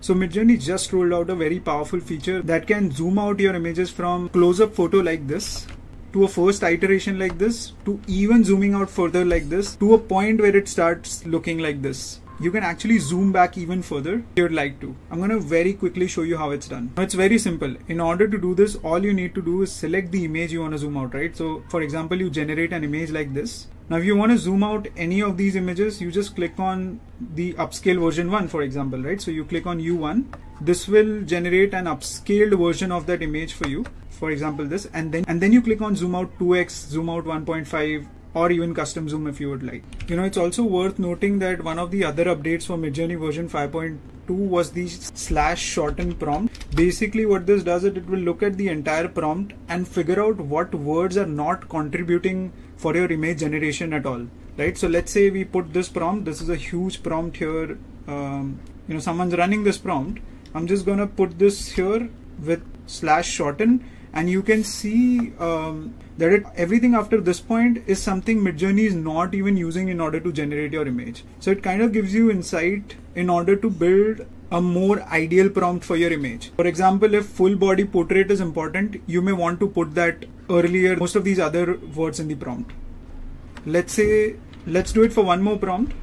So Midjourney just rolled out a very powerful feature that can zoom out your images from close-up photo like this to a first iteration like this to even zooming out further like this to a point where it starts looking like this. You can actually zoom back even further if you'd like to. I'm going to very quickly show you how it's done. Now, it's very simple. In order to do this, all you need to do is select the image you want to zoom out, right? So for example, you generate an image like this. Now, if you want to zoom out any of these images, you just click on the upscale version 1, for example, right? So you click on U1. This will generate an upscaled version of that image for you. For example, this, and then you click on zoom out 2x, zoom out 1.5, or even custom zoom if you would like. You know, it's also worth noting that one of the other updates for Midjourney version 5.2 was the /shorten prompt. Basically what this does is it will look at the entire prompt and figure out what words are not contributing for your image generation at all, right? So let's say we put this prompt, this is a huge prompt here. You know, someone's running this prompt. I'm just gonna put this here with /shorten. And you can see that everything after this point is something Midjourney is not even using in order to generate your image. So it kind of gives you insight in order to build a more ideal prompt for your image. For example, if full body portrait is important, you may want to put that earlier, most of these other words in the prompt. Let's say, let's do it for one more prompt.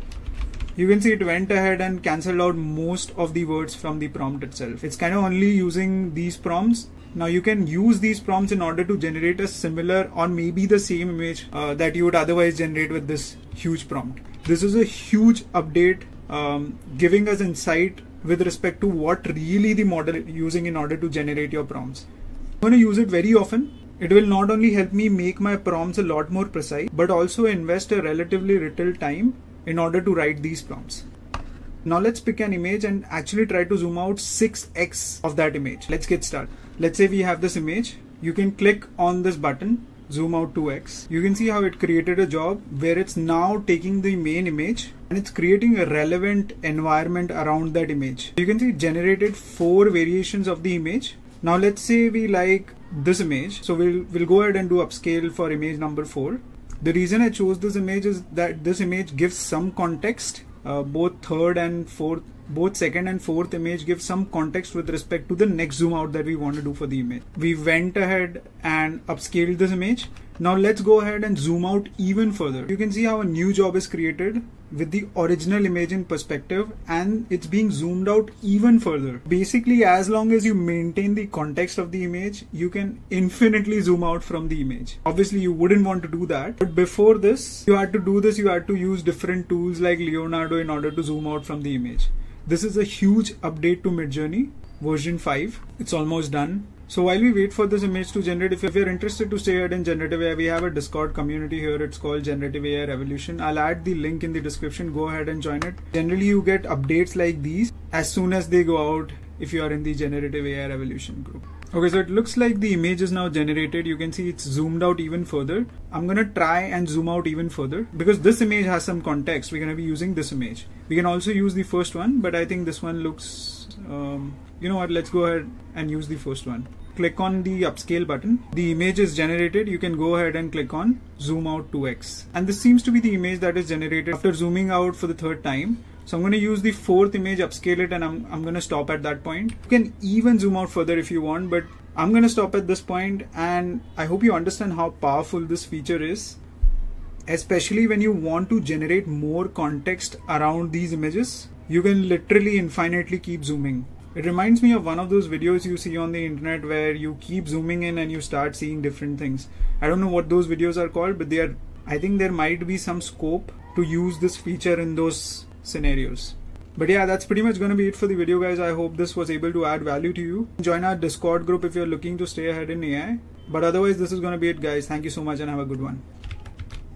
You can see it went ahead and cancelled out most of the words from the prompt itself. It's kind of only using these prompts. Now you can use these prompts in order to generate a similar or maybe the same image that you would otherwise generate with this huge prompt. This is a huge update giving us insight with respect to what really the model is using in order to generate your prompts. I'm going to use it very often. It will not only help me make my prompts a lot more precise, but also invest a relatively little time in order to write these prompts. Now let's pick an image and actually try to zoom out 6x of that image. Let's get started. Let's say we have this image. You can click on this button, zoom out 2x. You can see how it created a job where it's now taking the main image and it's creating a relevant environment around that image. You can see it generated 4 variations of the image. Now let's say we like this image. So we'll go ahead and do upscale for image number 4. The reason I chose this image is that this image gives some context. Both second and fourth image give some context with respect to the next zoom out that we want to do for the image. We went ahead and upscaled this image. Now let's go ahead and zoom out even further. You can see how a new job is created with the original image in perspective and it's being zoomed out even further. Basically, as long as you maintain the context of the image, you can infinitely zoom out from the image. Obviously, you wouldn't want to do that. But before this, you had to do this, you had to use different tools like Leonardo in order to zoom out from the image. This is a huge update to Midjourney version 5. It's almost done. So while we wait for this image to generate, if you're interested to stay ahead in Generative AI, we have a Discord community here. It's called Generative AI Revolution. I'll add the link in the description. Go ahead and join it. Generally, you get updates like these as soon as they go out if you are in the Generative AI Revolution group. Okay, so it looks like the image is now generated. You can see it's zoomed out even further. I'm going to try and zoom out even further because this image has some context. We're going to be using this image. We can also use the first one, but I think this one looks... you know what, let's go ahead and use the first one. Click on the upscale button. The image is generated. You can go ahead and click on zoom out 2x. And this seems to be the image that is generated after zooming out for the 3rd time. So I'm going to use the 4th image, upscale it, and I'm going to stop at that point. You can even zoom out further if you want, but I'm going to stop at this point. And I hope you understand how powerful this feature is, especially when you want to generate more context around these images. You can literally infinitely keep zooming. It reminds me of one of those videos you see on the internet where you keep zooming in and you start seeing different things. I don't know what those videos are called, but they are, I think there might be some scope to use this feature in those scenarios. But yeah, that's pretty much going to be it for the video, guys. I hope this was able to add value to you. Join our Discord group if you're looking to stay ahead in AI. But otherwise, this is going to be it, guys. Thank you so much and have a good one.